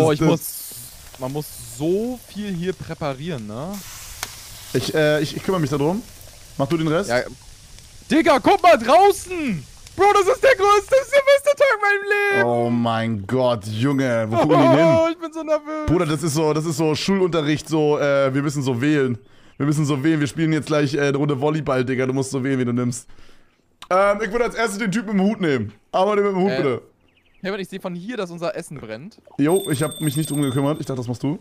Oh, ich muss... Man muss so viel hier präparieren, ne? Ich kümmere mich darum. Mach du den Rest? Ja. Digga, guck mal draußen! Bro, das ist der größte Silvestertag in meinem Leben! Oh mein Gott, Junge, wo gucken die hin? Ich bin so nervös. Bruder, das ist so Schulunterricht, so, wir müssen so wählen. Wir müssen so wählen, wir spielen jetzt gleich eine Runde Volleyball, Digga, du musst so wählen, wie du nimmst. Ich würde als erstes den Typen mit dem Hut nehmen. Aber den mit dem Hut, bitte. Herbert, ich sehe von hier, dass unser Essen brennt. Jo, ich habe mich nicht drum gekümmert. Ich dachte, das machst du.